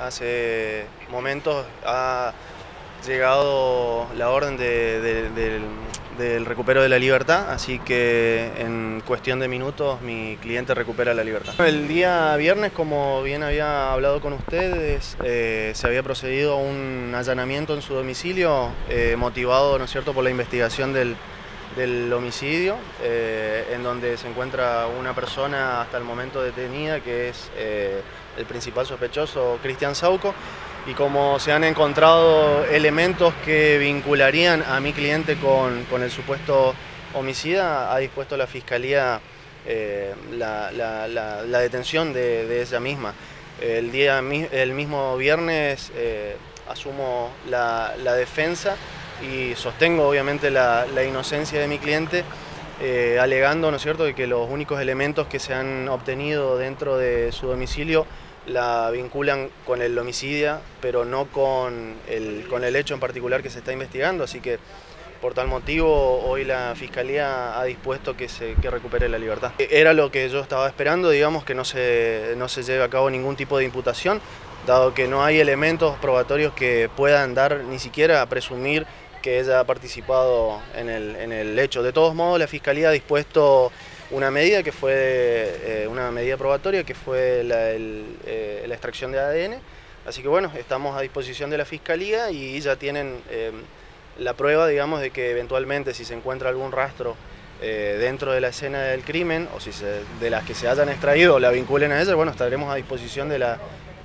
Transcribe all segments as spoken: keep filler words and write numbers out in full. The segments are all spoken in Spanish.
Hace momentos ha llegado la orden de, de, de, del recupero de la libertad, así que en cuestión de minutos mi cliente recupera la libertad. El día viernes, como bien había hablado con ustedes, eh, se había procedido a un allanamiento en su domicilio, eh, motivado, ¿no es cierto?, por la investigación del, del homicidio, eh, en donde se encuentra una persona hasta el momento detenida, que es eh, el principal sospechoso, Cristian Sauco, y como se han encontrado elementos que vincularían a mi cliente con, con el supuesto homicida, ha dispuesto la Fiscalía eh, la, la, la, la detención de, de ella misma. El, día, el mismo viernes eh, asumo la, la defensa y sostengo obviamente la, la inocencia de mi cliente, eh, alegando, ¿no es cierto?, de que los únicos elementos que se han obtenido dentro de su domicilio la vinculan con el homicidio, pero no con el, con el hecho en particular que se está investigando, así que por tal motivo hoy la Fiscalía ha dispuesto que se que recupere la libertad. Era lo que yo estaba esperando, digamos, que no se, no se lleve a cabo ningún tipo de imputación, dado que no hay elementos probatorios que puedan dar ni siquiera a presumir que ella ha participado en el, en el hecho. De todos modos, la Fiscalía ha dispuesto una medida que fue eh, una medida probatoria que fue la, el, eh, la extracción de A D N, así que bueno, estamos a disposición de la Fiscalía y ya tienen eh, la prueba, digamos, de que eventualmente si se encuentra algún rastro eh, dentro de la escena del crimen, o si se, de las que se hayan extraído la vinculen a ella, bueno, estaremos a disposición de la,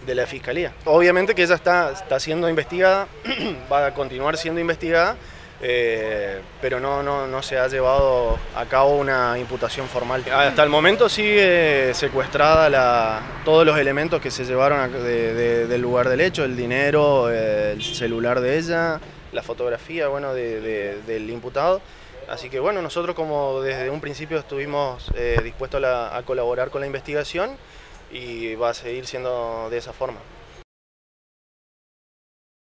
de la Fiscalía. Obviamente que ella está, está siendo investigada, va a continuar siendo investigada, Eh, pero no, no, no se ha llevado a cabo una imputación formal. Hasta el momento sigue secuestrada la, todos los elementos que se llevaron a, de, de, del lugar del hecho, el dinero, eh, el celular de ella, la fotografía, bueno, de, de, del imputado. Así que bueno, nosotros como desde un principio estuvimos eh, dispuestos a, la, a colaborar con la investigación y va a seguir siendo de esa forma.